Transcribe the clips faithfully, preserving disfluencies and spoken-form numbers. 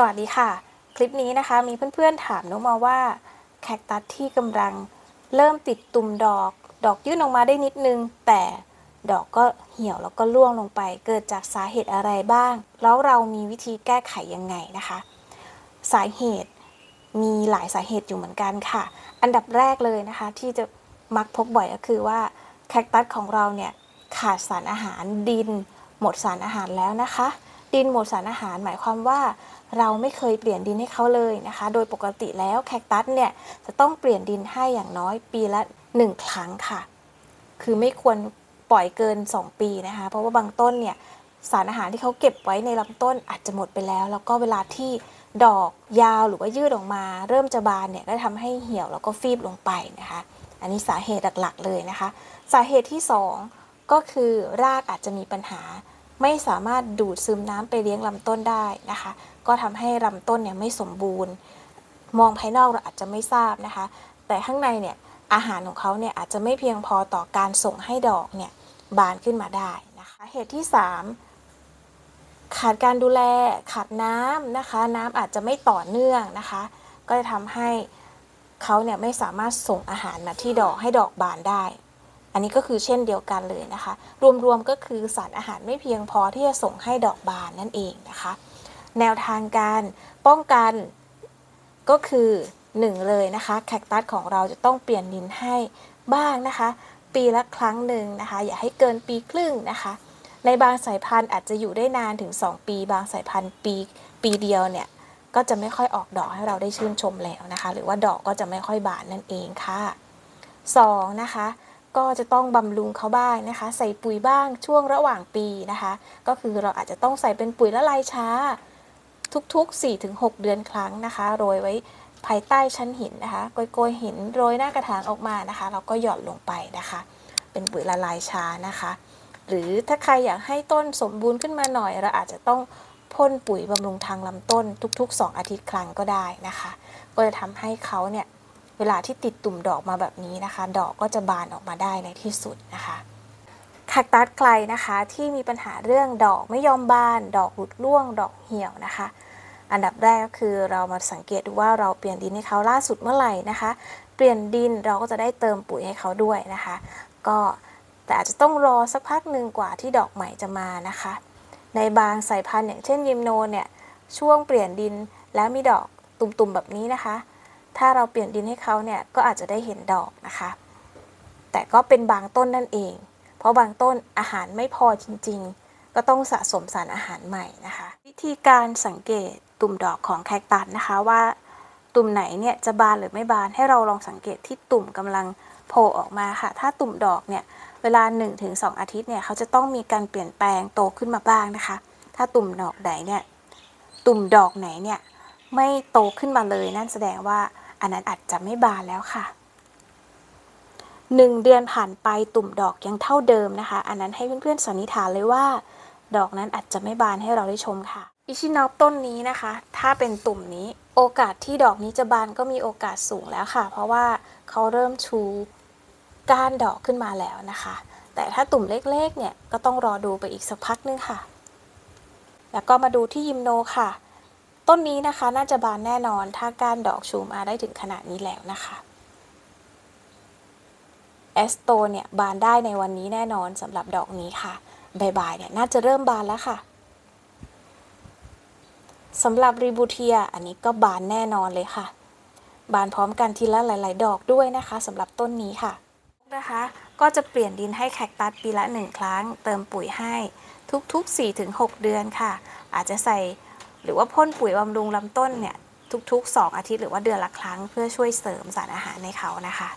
สวัสดีค่ะคลิปนี้นะคะมีเพื่อนๆถามนุ๊กมาว่าแคคตัสที่กำลังเริ่มติดตุ่มดอกดอกยื่นออกมาได้นิดนึงแต่ดอกก็เหี่ยวแล้วก็ร่วงลงไปเกิดจากสาเหตุอะไรบ้างแล้วเรามีวิธีแก้ไขยังไงนะคะสาเหตุมีหลายสาเหตุอยู่เหมือนกันค่ะอันดับแรกเลยนะคะที่จะมักพบบ่อยก็คือว่าแคคตัสของเราเนี่ยขาดสารอาหารดินหมดสารอาหารแล้วนะคะดินหมดสารอาหารหมายความว่าเราไม่เคยเปลี่ยนดินให้เขาเลยนะคะโดยปกติแล้วแคคตัสเนี่ยจะต้องเปลี่ยนดินให้อย่างน้อยปีละหนึ่งครั้งค่ะคือไม่ควรปล่อยเกินสองปีนะคะเพราะว่าบางต้นเนี่ยสารอาหารที่เขาเก็บไว้ในลำต้นอาจจะหมดไปแล้วแล้วก็เวลาที่ดอกยาวหรือว่ายืดออกมาเริ่มจะบานเนี่ยก็ทำให้เหี่ยวแล้วก็ฟีบลงไปนะคะอันนี้สาเหตุหลักๆเลยนะคะสาเหตุที่สองก็คือรากอาจจะมีปัญหาไม่สามารถดูดซึมน้ำไปเลี้ยงลำต้นได้นะคะก็ทำให้ลำต้นเนี่ยไม่สมบูรณ์มองภายนอกเราอาจจะไม่ทราบนะคะแต่ข้างในเนี่ยอาหารของเขาเนี่ยอาจจะไม่เพียงพอต่อการส่งให้ดอกเนี่ยบานขึ้นมาได้นะคะเหตุที่สามขาดการดูแลขาดน้ำนะคะน้ำอาจจะไม่ต่อเนื่องนะคะก็จะทำให้เขาเนี่ยไม่สามารถส่งอาหารมาที่ดอกให้ดอกบานได้อันนี้ก็คือเช่นเดียวกันเลยนะคะรวมๆก็คือสารอาหารไม่เพียงพอที่จะส่งให้ดอกบานนั่นเองนะคะแนวทางการป้องกันก็คือหนึ่งเลยนะคะแคคตัสของเราจะต้องเปลี่ยนดินให้บ้างนะคะปีละครั้งหนึ่งนะคะอย่าให้เกินปีครึ่งนะคะในบางสายพันธุ์อาจจะอยู่ได้นานถึงสองปีบางสายพันธุ์ปีปีเดียวเนี่ยก็จะไม่ค่อยออกดอกให้เราได้ชื่นชมแล้วนะคะหรือว่าดอกก็จะไม่ค่อยบานนั่นเองค่ะสองนะคะก็จะต้องบำรุงเขาบ้างนะคะใส่ปุ๋ยบ้างช่วงระหว่างปีนะคะก็คือเราอาจจะต้องใส่เป็นปุ๋ยละลายช้าทุกๆ สี่ถึงหก เดือนครั้งนะคะโรยไว้ภายใต้ชั้นหินนะคะโกยๆหินโรยหน้ากระถางออกมานะคะเราก็หย่อนลงไปนะคะเป็นปุ๋ยละลายช้านะคะหรือถ้าใครอยากให้ต้นสมบูรณ์ขึ้นมาหน่อยเราอาจจะต้องพ่นปุ๋ยบำรุงทางลำต้นทุกๆสองอาทิตย์ครั้งก็ได้นะคะก็จะทำให้เขาเนี่ยเวลาที่ติดตุ่มดอกมาแบบนี้นะคะดอกก็จะบานออกมาได้ในที่สุดนะคะแคคตัสใครนะคะที่มีปัญหาเรื่องดอกไม่ยอมบานดอกหลุดร่วงดอกเหี่ยวนะคะอันดับแรกก็คือเรามาสังเกตดูว่าเราเปลี่ยนดินให้เขาล่าสุดเมื่อไหร่นะคะเปลี่ยนดินเราก็จะได้เติมปุ๋ยให้เขาด้วยนะคะก็แต่อาจจะต้องรอสักพักหนึ่งกว่าที่ดอกใหม่จะมานะคะในบางสายพันธุ์อย่างเช่นยิมโนเนี่ยช่วงเปลี่ยนดินแล้วมีดอกตุ่มๆแบบนี้นะคะถ้าเราเปลี่ยนดินให้เขาเนี่ยก็อาจจะได้เห็นดอกนะคะแต่ก็เป็นบางต้นนั่นเองเพราะบางต้นอาหารไม่พอจริงๆก็ต้องสะสมสารอาหารใหม่นะคะวิธีการสังเกตตุ่มดอกของแคคตัสนะคะว่าตุ่มไหนเนี่ยจะบานหรือไม่บานให้เราลองสังเกตที่ตุ่มกำลังโผล่ออกมาค่ะถ้าตุ่มดอกเนี่ยเวลา หนึ่งถึงสอง อาทิตย์เนี่ยเขาจะต้องมีการเปลี่ยนแปลงโตขึ้นมาบ้างนะคะถ้าตุ่มดอกไหนเนี่ยตุ่มดอกไหนเนี่ยไม่โตขึ้นมาเลยนั่นแสดงว่าอันนั้นอาจจะไม่บานแล้วค่ะหนึ่งเดือนผ่านไปตุ่มดอกยังเท่าเดิมนะคะอันนั้นให้เพื่อนๆสันนิษฐานเลยว่าดอกนั้นอาจจะไม่บานให้เราได้ชมค่ะอิชินอปต้นนี้นะคะถ้าเป็นตุ่มนี้โอกาสที่ดอกนี้จะบานก็มีโอกาสสูงแล้วค่ะเพราะว่าเขาเริ่มชูก้านดอกขึ้นมาแล้วนะคะแต่ถ้าตุ่มเล็กๆเนี่ยก็ต้องรอดูไปอีกสักพักนึงค่ะแล้วก็มาดูที่ยิมโนค่ะต้นนี้นะคะน่าจะบานแน่นอนถ้าก้านดอกชูมาได้ถึงขนาดนี้แล้วนะคะเอสโตเนี่ยบานได้ในวันนี้แน่นอนสำหรับดอกนี้ค่ะใบๆเนี่ยน่าจะเริ่มบานแล้วค่ะสำหรับริบูเทียอันนี้ก็บานแน่นอนเลยค่ะบานพร้อมกันทีละหลายๆดอกด้วยนะคะสำหรับต้นนี้ค่ะนะคะก็จะเปลี่ยนดินให้แคคตัสปีละหนึ่งครั้งเติมปุ๋ยให้ทุกๆ สี่ถึงหก เดือนค่ะอาจจะใส่หรือว่าพ่นปุ๋ยบำรุงลำต้นเนี่ยทุกๆสองอาทิตย์หรือว่าเดือนละครั้งเพื่อช่วยเสริมสารอาหารในเขานะคะ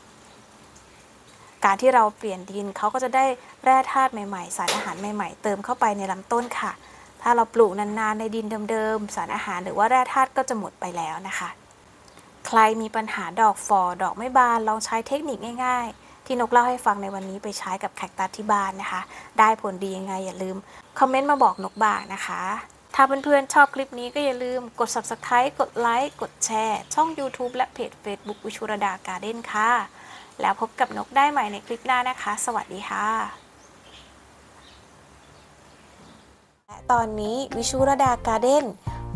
การที่เราเปลี่ยนดินเขาก็จะได้แร่ธาตุใหม่ๆสารอาหารใหม่ๆเติมเข้าไปในลำต้นค่ะถ้าเราปลูกนานๆในดินเดิมๆสารอาหารหรือว่าแร่ธาตุก็จะหมดไปแล้วนะคะใครมีปัญหาดอกฟอดอกไม่บานลองใช้เทคนิคง่ายๆที่นกเล่าให้ฟังในวันนี้ไปใช้กับแคคตัสที่บ้านนะคะได้ผลดียังไงอย่าลืมคอมเมนต์มาบอกนกบ้างนะคะถ้าเพื่อนๆชอบคลิปนี้ก็อย่าลืมกด Subscribe กดไลค์กดแชร์ช่อง YouTube และเพจ Facebook วิชุรดาการ์เด้นค่ะแล้วพบกับนกได้ใหม่ในคลิปหน้านะคะสวัสดีค่ะและตอนนี้วิชุรดาการ์เด้น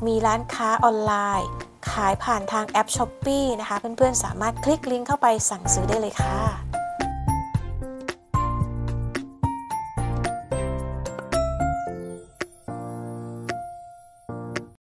มีร้านค้าออนไลน์ขายผ่านทางแอปช้อปปี้นะคะเพื่อนๆสามารถคลิกลิงก์เข้าไปสั่งซื้อได้เลยค่ะ